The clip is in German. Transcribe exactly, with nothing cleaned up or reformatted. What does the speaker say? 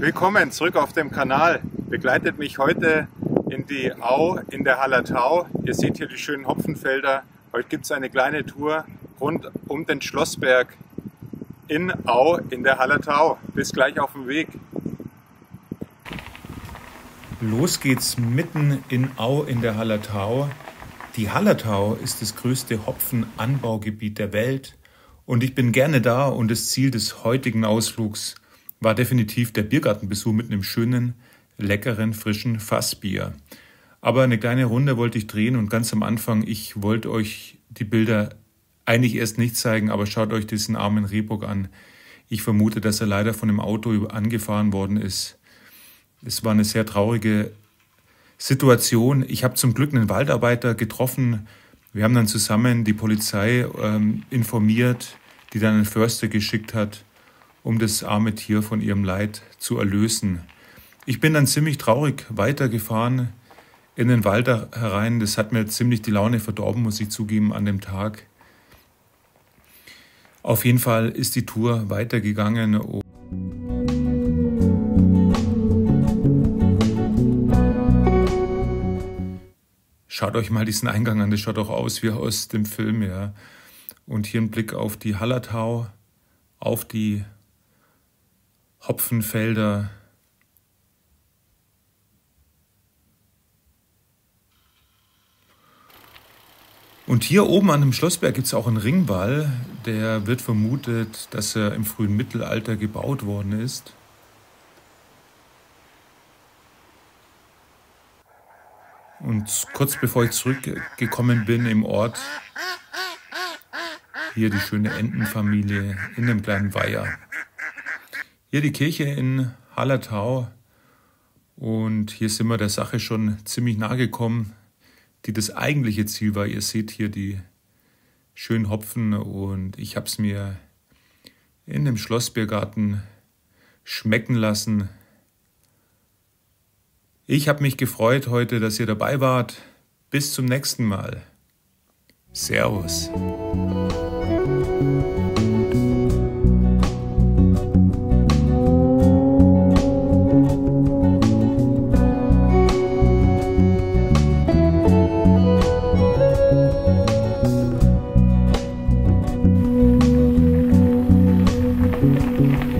Willkommen zurück auf dem Kanal. Begleitet mich heute in die Au in der Hallertau. Ihr seht hier die schönen Hopfenfelder. Heute gibt es eine kleine Tour rund um den Schlossberg in Au in der Hallertau. Bis gleich auf dem Weg. Los geht's mitten in Au in der Hallertau. Die Hallertau ist das größte Hopfenanbaugebiet der Welt und ich bin gerne da, und das Ziel des heutigen Ausflugs war definitiv der Biergartenbesuch mit einem schönen, leckeren, frischen Fassbier. Aber eine kleine Runde wollte ich drehen und ganz am Anfang, ich wollte euch die Bilder eigentlich erst nicht zeigen, aber schaut euch diesen armen Rehbock an. Ich vermute, dass er leider von dem Auto angefahren worden ist. Es war eine sehr traurige Situation. Ich habe zum Glück einen Waldarbeiter getroffen. Wir haben dann zusammen die Polizei ähm, informiert, die dann einen Förster geschickt hat, um das arme Tier von ihrem Leid zu erlösen. Ich bin dann ziemlich traurig weitergefahren in den Wald herein. Das hat mir ziemlich die Laune verdorben, muss ich zugeben, an dem Tag. Auf jeden Fall ist die Tour weitergegangen. Schaut euch mal diesen Eingang an, das schaut auch aus wie aus dem Film, ja. Und hier ein Blick auf die Hallertau, auf die Hopfenfelder. Und hier oben an dem Schlossberg gibt es auch einen Ringwall. Der wird vermutet, dass er im frühen Mittelalter gebaut worden ist. Und kurz bevor ich zurückgekommen bin im Ort, hier die schöne Entenfamilie in dem kleinen Weiher. Hier die Kirche in Hallertau, und hier sind wir der Sache schon ziemlich nahe gekommen, die das eigentliche Ziel war. Ihr seht hier die schönen Hopfen, und ich habe es mir in dem Schlossbiergarten schmecken lassen. Ich habe mich gefreut heute, dass ihr dabei wart. Bis zum nächsten Mal. Servus. Thank you.